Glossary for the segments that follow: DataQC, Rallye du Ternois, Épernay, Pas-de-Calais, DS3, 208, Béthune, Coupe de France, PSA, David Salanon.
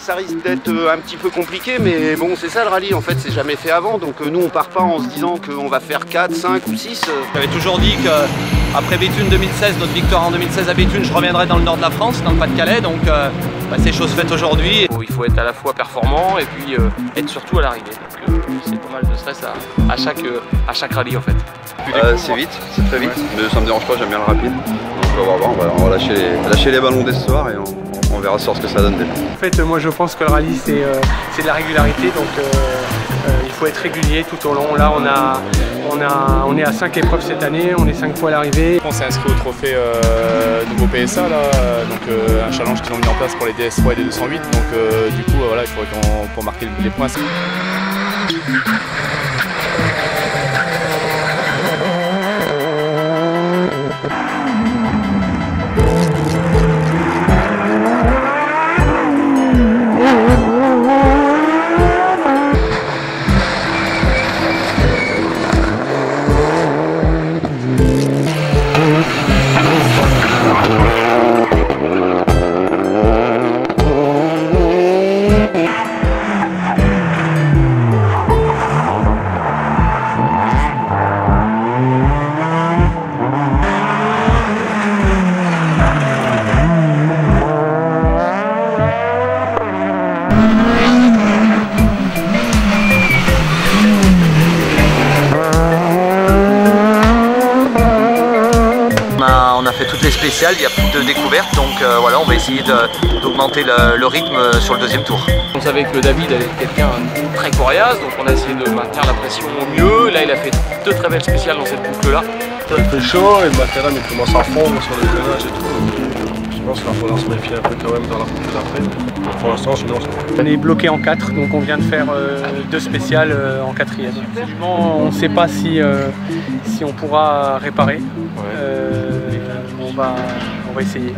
Ça risque d'être un petit peu compliqué, mais bon, c'est ça le rallye, en fait, c'est jamais fait avant, donc nous on part pas en se disant qu'on va faire 4, 5 ou 6. J'avais toujours dit qu'après Béthune 2016, notre victoire en 2016 à Béthune, je reviendrai dans le nord de la France, dans le Pas-de-Calais, donc c'est chose faite aujourd'hui. Il faut être à la fois performant et puis être surtout à l'arrivée, donc c'est pas mal de stress à chaque rallye en fait. C'est vite, c'est très vite, ouais. Mais ça me dérange pas, j'aime bien le rapide, donc on va lâcher les ballons dès ce soir et on verra sur ce que ça donne déjà. En fait, moi je pense que le rallye c'est de la régularité, donc il faut être régulier tout au long. Là on est à 5 épreuves cette année, on est 5 fois à l'arrivée. On s'est inscrit au trophée nouveau PSA, là, donc un challenge qu'ils ont mis en place pour les DS3 et les 208, donc du coup voilà, il faudrait qu'on marque les points. On a fait toutes les spéciales, il y a plus de découvertes, donc voilà, on va essayer d'augmenter le rythme sur le deuxième tour. On savait que David avait quelqu'un très coriace, donc on a essayé de maintenir la pression au mieux. Là, il a fait deux très belles spéciales dans cette boucle-là. Il fait chaud, et le matériel il commence à fondre sur le freinage et tout. Je pense qu'il va falloir se méfier un peu quand même dans la boucle d'après. Pour l'instant, sinon on est bloqué en 4, donc on vient de faire deux spéciales en quatrième. On ne sait pas si on pourra réparer. Ouais. On va essayer.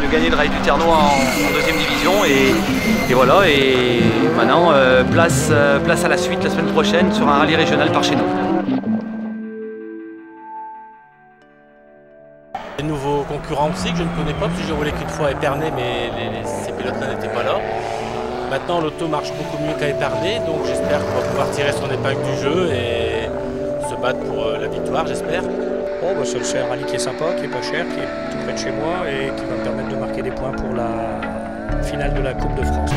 De gagner le Rallye du Ternois en deuxième division et voilà, et maintenant place à la suite la semaine prochaine sur un rallye régional par chez nous. Les nouveaux concurrents aussi que je ne connais pas parce que j'ai roulé qu'une fois à Épernay, mais ces pilotes là n'étaient pas là. Maintenant l'auto marche beaucoup mieux qu'à Épernay, donc j'espère qu'on va pouvoir tirer son épingle du jeu et se battre pour la victoire, j'espère. Oh, bah c'est un rallye qui est sympa, qui est pas cher, qui est tout près de chez moi et qui va me permettre de marquer des points pour la finale de la Coupe de France.